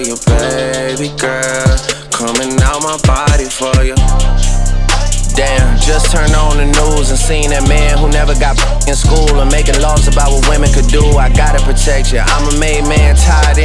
for you, baby girl. Coming out my body for you. Damn, just turned on the news and seen that man who never got in school and making laws about what women could do. I gotta protect you. I'm a made man, tired